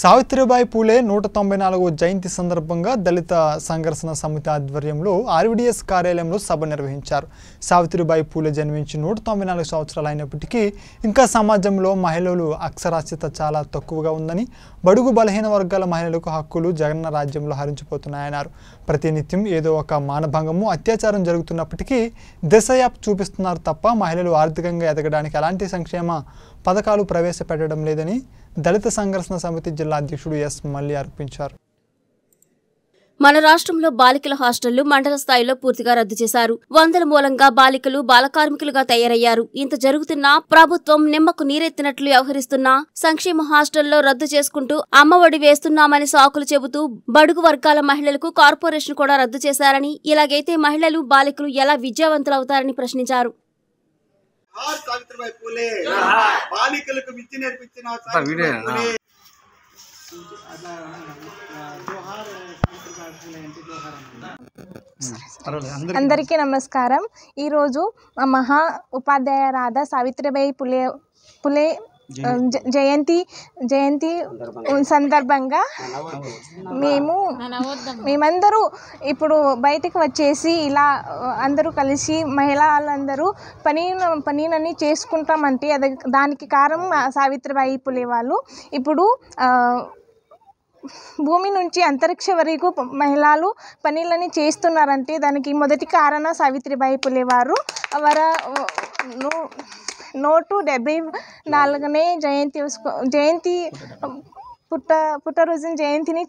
సావిత్రిబాయి పూలే 194వ జయంతి సందర్భంగా దళిత సంఘర్షణ సమితి ఆధ్వర్యంలో ఆర్వీడీఎస్ కార్యాలయంలో సభ నిర్వహించారు। సావిత్రిబాయి పూలే జన్మించి 194 సంవత్సరాలు అయినప్పటికీ ఇంకా సమాజంలో మహిళలు అక్షరాస్యత చాలా తక్కువగా ఉందని, బడుగు బలహీన వర్గాల మహిళలకు హక్కులు జగనన్న రాజ్యంలో హరించిపోతున్నాయన్నారు। ప్రతినిత్యం ఏదో ఒక మానభంగము, అత్యాచారం జరుగుతున్నప్పటికీ దిశ యాప్ చూపిస్తున్నారు తప్ప మహిళలు ఆర్థికంగా ఎదగడానికి ఎలాంటి సంక్షేమ పథకాలు ప్రవేశపెట్టడం లేదని దళిత సంఘర్షణ సమితి జిల్లా అధ్యక్షుడు ఎస్ మల్లి ఆరోపించారు। మన రాష్ట్రంలో బాలికల హాస్టళ్లు మండల స్థాయిలో పూర్తిగా రద్దు చేశారు। వందల మూలంగా బాలికలు బాలకార్మికులుగా తయారయ్యారు। ఇంత జరుగుతున్నా ప్రభుత్వం నిమ్మకు నీరెత్తినట్లు వ్యవహరిస్తున్నా సంక్షేమ హాస్టల్లో రద్దు చేసుకుంటూ అమ్మఒడి వేస్తున్నామని సాకులు చెబుతూ బడుగు వర్గాల మహిళలకు కార్పొరేషన్ కూడా రద్దు చేశారని, ఇలాగైతే మహిళలు బాలికలు ఎలా విద్యావంతులవుతారని ప్రశ్నించారు। अंदर की नमस्कार। महा उपाध्याय राधा सावित्रीबाई फुले जयंती సందర్భంగా మేమందరూ ఇప్పుడు బయటికి వచ్చేసి ఇలా అందరూ కలిసి మహిళలందరూ పనిని చేసుకుంటామంటే దానికి కారణం సావిత్రిబాయి పూలే వాళ్ళు। ఇప్పుడు భూమి నుంచి అంతరిక్ష వరకు మహిళలు పనిలని చేస్తున్నారంటే దానికి మొదటి కారణం సావిత్రిబాయి పూలే వారు। వారు 194వ జయంతి పుట్టరోజు జయంతిని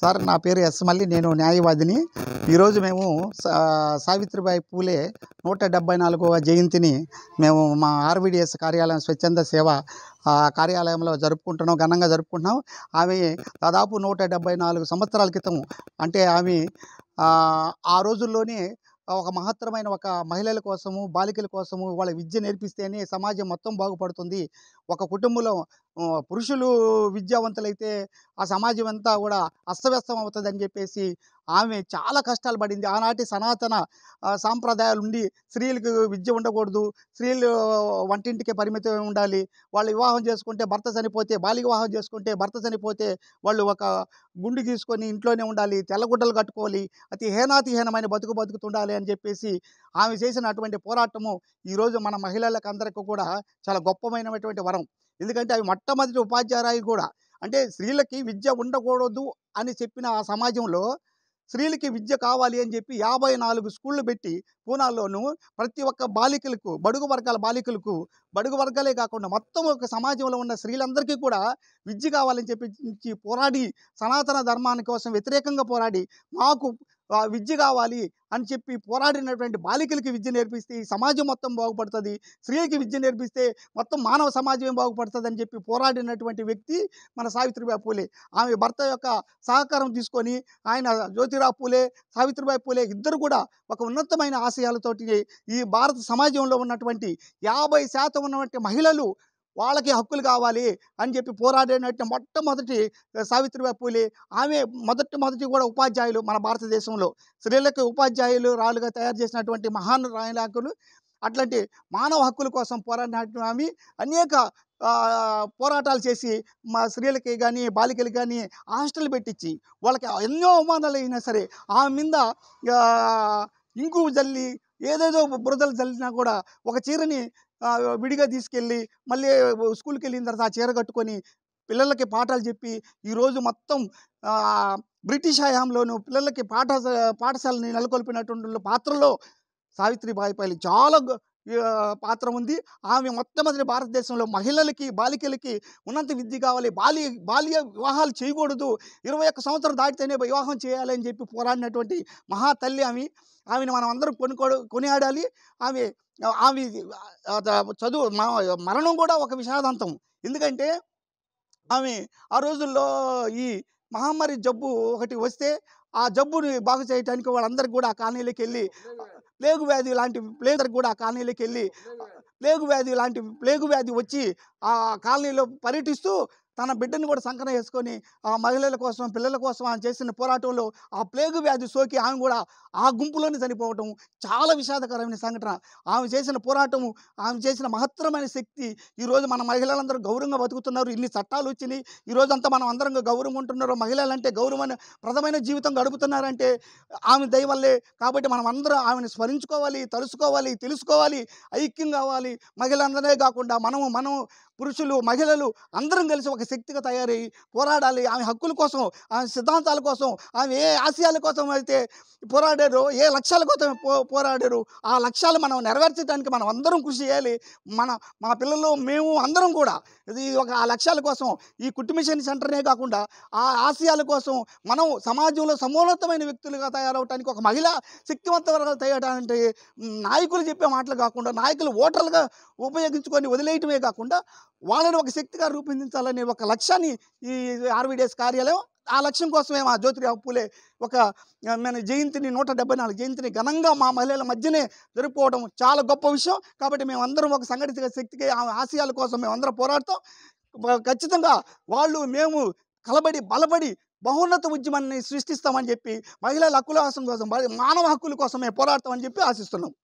సార్ నా పేరు ఎస్ మల్లి, నేను న్యాయవాదిని। ఈరోజు మేము సావిత్రిబాయి పూలే 174వ జయంతిని మేము మా ఆర్వీడీఎస్ కార్యాలయం స్వచ్ఛంద సేవ కార్యాలయంలో జరుపుకుంటున్నాం, ఘనంగా జరుపుకుంటున్నాం। ఆమె దాదాపు 174 సంవత్సరాల క్రితం, అంటే ఆమె ఆ రోజుల్లోనే ఒక మహత్తరమైన ఒక మహిళల కోసము బాలికల కోసము వాళ్ళ విద్య నేర్పిస్తేనే సమాజం మొత్తం బాగుపడుతుంది। ఒక కుటుంబంలో పురుషులు విద్యావంతులైతే ఆ సమాజం అంతా కూడా అస్తవ్యస్తం అవుతుంది అని చెప్పేసి ఆమె చాలా కష్టాలు పడింది। ఆనాటి సనాతన సాంప్రదాయాలు ఉండి స్త్రీలకు విద్య ఉండకూడదు, స్త్రీలు వంటింటికే పరిమితమే ఉండాలి, వాళ్ళు వివాహం చేసుకుంటే భర్త చనిపోతే, బాలిక వివాహం చేసుకుంటే భర్త చనిపోతే వాళ్ళు ఒక గుండు గీసుకొని ఇంట్లోనే ఉండాలి, తెల్లగుడ్డలు కట్టుకోవాలి, అతి హీనాతిహీనమైన బతుకుండాలి అని చెప్పేసి ఆమె చేసినటువంటి పోరాటము ఈరోజు మన మహిళలకు అందరికీ కూడా చాలా గొప్పమైనటువంటి వరం। ఎందుకంటే అవి మొట్టమొదటి ఉపాధ్యాయురాలు కూడా, అంటే స్త్రీలకి విద్య ఉండకూడదు అని చెప్పిన ఆ సమాజంలో స్త్రీలకి విద్య కావాలి అని చెప్పి 54 స్కూళ్ళు పెట్టి పూనాలోను ప్రతి ఒక్క బాలికలకు, బడుగు వర్గాల బాలికలకు, బడుగు వర్గాలే కాకుండా మొత్తం ఒక సమాజంలో ఉన్న స్త్రీలందరికీ కూడా విద్య కావాలని చెప్పి పోరాడి, సనాతన ధర్మాని కోసం వ్యతిరేకంగా పోరాడి మాకు విద్య కావాలి అని చెప్పి పోరాడినటువంటి బాలికలకి విద్య నేర్పిస్తే ఈ సమాజం మొత్తం బాగుపడుతుంది, స్త్రీలకి విద్య నేర్పిస్తే మొత్తం మానవ సమాజమే బాగుపడుతుంది అని చెప్పి పోరాడినటువంటి వ్యక్తి మన సావిత్రిబాయి పూలే। ఆమె భర్త యొక్క సహకారం తీసుకొని ఆయన జ్యోతిరావ్ పూలే, సావిత్రిబాయి పూలే ఇద్దరు కూడా ఒక ఉన్నతమైన ఆశయాలతోటి ఈ భారత సమాజంలో ఉన్నటువంటి 50% ఉన్నటువంటి మహిళలు వాళ్ళకి హక్కులు కావాలి అని చెప్పి పోరాడేటువంటి మొట్టమొదటి సావిత్రిబాయి పూలే। ఆమె మొదటి కూడా ఉపాధ్యాయులు మన భారతదేశంలో స్త్రీలకు ఉపాధ్యాయులు రాలుగా తయారు చేసినటువంటి మహాన్ రాయలాకులు, అట్లాంటి మానవ హక్కుల కోసం పోరాడినట్టు ఆమె అనేక పోరాటాలు చేసి మా స్త్రీలకి కానీ బాలికలకి కానీ హాస్టల్ పెట్టించి వాళ్ళకి ఎన్నో అవమానాలు అయినా సరే ఆమె మీద ఇంకు జల్లి ఏదేదో బురదలు జల్లినా కూడా ఒక చీరని విడిగా తీసుకెళ్ళి మళ్ళీ స్కూల్కి వెళ్ళిన తర్వాత ఆ చీర కట్టుకొని పిల్లలకి పాఠాలు చెప్పి ఈరోజు మొత్తం బ్రిటిష్ హయాంలోనూ పిల్లలకి పాఠశాలని నెలకొల్పినటువంటి పాత్రలో సావిత్రిబాయి పూలే చాలా పాత్ర ఉంది। ఆమె మొట్టమొదటి భారతదేశంలో మహిళలకి బాలికలకి ఉన్నత విద్య కావాలి, బాల్య వివాహాలు చేయకూడదు, 21 సంవత్సరం దాటితేనే వివాహం చేయాలి అని చెప్పి పోరాడినటువంటి మహా తల్లి ఆమె। ఆమెను మనం అందరం కొనియాడాలి। ఆమె చదువు మరణం కూడా ఒక విషాదాంతం, ఎందుకంటే ఆమె ఆ రోజుల్లో ఈ మహమ్మారి జబ్బు ఒకటి వస్తే ఆ జబ్బుని బాగు చేయడానికి వాళ్ళందరికీ కూడా ఆ కాలనీలోకి వెళ్ళి ప్లేగు వ్యాధి లాంటి ప్లేగు వ్యాధి వచ్చి ఆ కాలనీలో పర్యటిస్తూ తన బిడ్డని కూడా సంకన చేసుకొని ఆ మహిళల కోసం పిల్లల కోసం ఆ చేసిన పోరాటంలో ఆ ప్లేగు వ్యాధి సోకి ఆమె కూడా ఆ గుంపులోనే చనిపోవడం చాలా విషాదకరమైన సంఘటన. ఆమె చేసిన పోరాటం, ఆమె చేసిన మహత్తరమైన శక్తి ఈ రోజు మన మహిళలందరూ గౌరవంగా బతుకుతున్నారు. ఇన్ని చట్టాలు వచ్చినాయి, ఈ రోజంతా మనం అందరం గౌరవంగా ఉంటున్నారు. మహిళలంటే గౌరవమైన ప్రథమైన జీవితం గడుపుతున్నారంటే ఆమె దయ వల్లే. కాబట్టి మనం అందరం ఆమెను స్మరించుకోవాలి, తలుసుకోవాలి, తెలుసుకోవాలి, ఐక్యం కావాలి. మహిళలందరే కాకుండా మనం పురుషులు మహిళలు అందరం కలిసి ఒక శక్తిగా తయారై పోరాడాలి. ఆమె హక్కుల కోసం, ఆమె సిద్ధాంతాల కోసం, ఆమె ఏ ఆశయాల కోసం అయితే పోరాడారో, ఏ లక్ష్యాల కోసం పోరాడారో ఆ లక్ష్యాలు మనం నెరవేర్చడానికి మనం అందరం కృషి చేయాలి. మా పిల్లలు మేము అందరం కూడా ఇది ఒక ఆ లక్ష్యాల కోసం ఈ కుటుంబిషన్ సెంటర్నే కాకుండా ఆ ఆశయాల కోసం మనం సమాజంలో సమూలతమైన వ్యక్తులుగా తయారవడానికి ఒక మహిళ శక్తివంతవర్గాలు తయారవడానికి నాయకులు చెప్పే మాటలు కాకుండా నాయకులు ఓటర్లుగా ఉపయోగించుకొని వదిలేయటమే కాకుండా వాళ్ళని ఒక శక్తిగా రూపొందించాలనే ఒక లక్ష్యాన్ని ఈ ఆర్వీడీఎస్ కార్యాలయం ఆ లక్ష్యం కోసమే మా జ్యోతిరావు పూలే ఒక మన జయంతిని 174 జయంతిని ఘనంగా మా మహిళల మధ్యనే జరుపుకోవడం చాలా గొప్ప విషయం. కాబట్టి మేమందరం ఒక సంఘటిత శక్తిగా ఆమె ఆశయాల కోసం మేమందరం పోరాడతాం. ఖచ్చితంగా వాళ్ళు మేము కలబడి బలబడి బహున్నత ఉద్యమాన్ని సృష్టిస్తామని చెప్పి మహిళల హక్కుల కోసం మానవ హక్కుల కోసమే పోరాడతామని చెప్పి ఆశిస్తున్నాం.